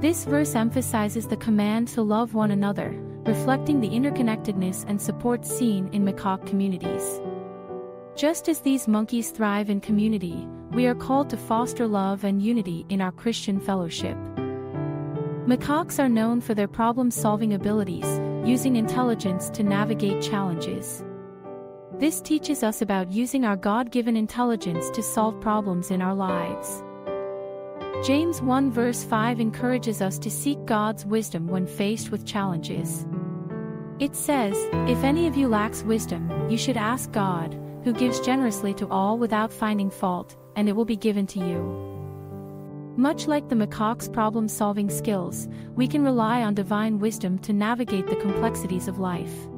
This verse emphasizes the command to love one another, reflecting the interconnectedness and support seen in macaque communities. Just as these monkeys thrive in community, we are called to foster love and unity in our Christian fellowship. Macaques are known for their problem-solving abilities, using intelligence to navigate challenges. This teaches us about using our God-given intelligence to solve problems in our lives. James 1 verse 5 encourages us to seek God's wisdom when faced with challenges. It says, "If any of you lacks wisdom, you should ask God, who gives generously to all without finding fault, and it will be given to you." Much like the macaque's problem-solving skills, we can rely on divine wisdom to navigate the complexities of life.